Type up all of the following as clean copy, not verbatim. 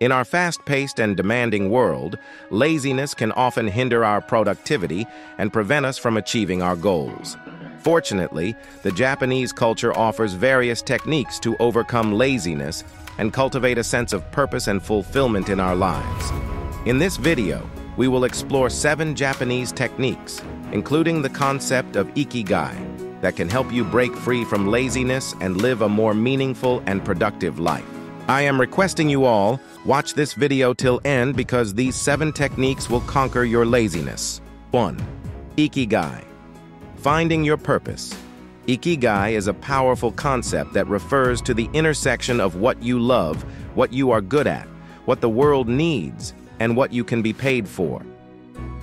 In our fast-paced and demanding world, laziness can often hinder our productivity and prevent us from achieving our goals. Fortunately, the Japanese culture offers various techniques to overcome laziness and cultivate a sense of purpose and fulfillment in our lives. In this video, we will explore 7 Japanese techniques, including the concept of ikigai, that can help you break free from laziness and live a more meaningful and productive life. I am requesting you all, watch this video till end because these 7 techniques will conquer your laziness. 1. Ikigai. Finding your purpose. Ikigai is a powerful concept that refers to the intersection of what you love, what you are good at, what the world needs, and what you can be paid for.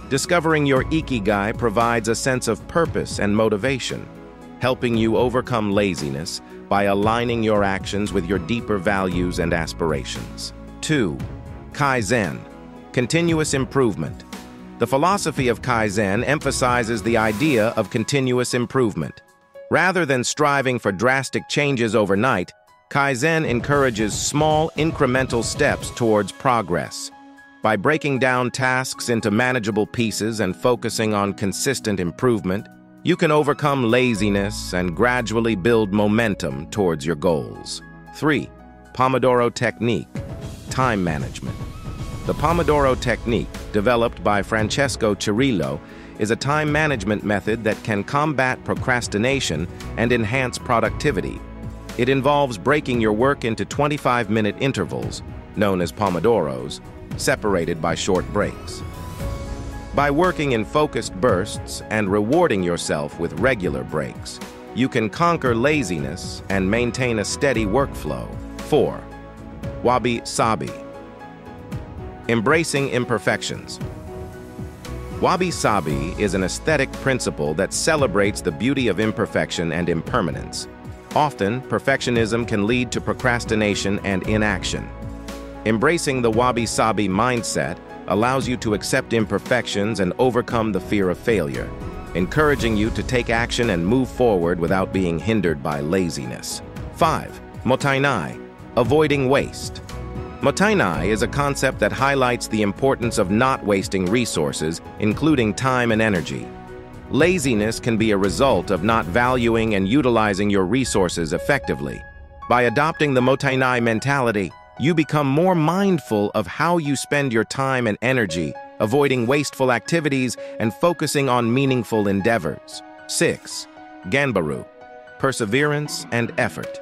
Discovering your ikigai provides a sense of purpose and motivation, helping you overcome laziness by aligning your actions with your deeper values and aspirations. 2. Kaizen. Continuous improvement. The philosophy of Kaizen emphasizes the idea of continuous improvement. Rather than striving for drastic changes overnight, Kaizen encourages small, incremental steps towards progress. By breaking down tasks into manageable pieces and focusing on consistent improvement, you can overcome laziness and gradually build momentum towards your goals. 3. Pomodoro Technique. Time management. The Pomodoro Technique, developed by Francesco Cirillo, is a time management method that can combat procrastination and enhance productivity. It involves breaking your work into 25-minute intervals, known as Pomodoros, separated by short breaks. By working in focused bursts and rewarding yourself with regular breaks, you can conquer laziness and maintain a steady workflow. 4. Wabi-Sabi. Embracing imperfections. Wabi-Sabi is an aesthetic principle that celebrates the beauty of imperfection and impermanence. Often, perfectionism can lead to procrastination and inaction. Embracing the wabi-sabi mindset allows you to accept imperfections and overcome the fear of failure, encouraging you to take action and move forward without being hindered by laziness. 5. Mottainai. Avoiding waste. Mottainai is a concept that highlights the importance of not wasting resources, including time and energy. Laziness can be a result of not valuing and utilizing your resources effectively. By adopting the Mottainai mentality, you become more mindful of how you spend your time and energy, avoiding wasteful activities and focusing on meaningful endeavors. 6. Ganbaru. Perseverance and effort.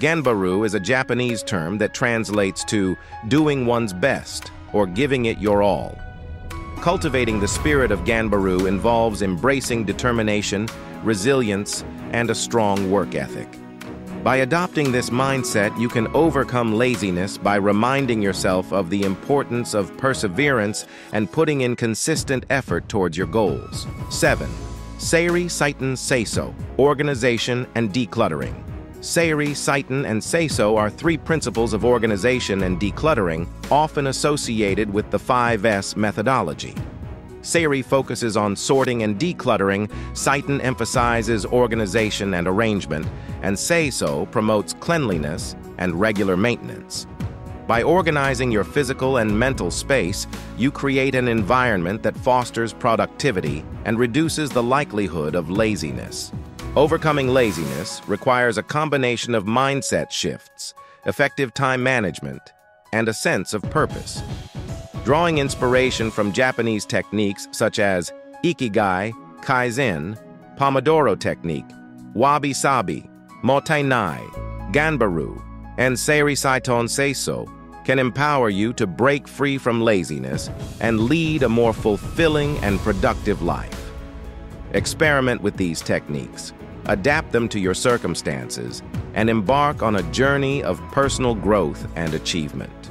Ganbaru is a Japanese term that translates to doing one's best or giving it your all. Cultivating the spirit of Ganbaru involves embracing determination, resilience, and a strong work ethic. By adopting this mindset, you can overcome laziness by reminding yourself of the importance of perseverance and putting in consistent effort towards your goals. 7. Seiri, Seiton, Seiso. Organization and decluttering. Seiri, Seiton, and Seiso are 3 principles of organization and decluttering, often associated with the 5S methodology. Seiri focuses on sorting and decluttering, Seiton emphasizes organization and arrangement, and Seiso promotes cleanliness and regular maintenance. By organizing your physical and mental space, you create an environment that fosters productivity and reduces the likelihood of laziness. Overcoming laziness requires a combination of mindset shifts, effective time management, and a sense of purpose. Drawing inspiration from Japanese techniques such as ikigai, kaizen, Pomodoro technique, wabi-sabi, mottainai, ganbaru, and seiri, seiton, seiso can empower you to break free from laziness and lead a more fulfilling and productive life. Experiment with these techniques, adapt them to your circumstances, and embark on a journey of personal growth and achievement.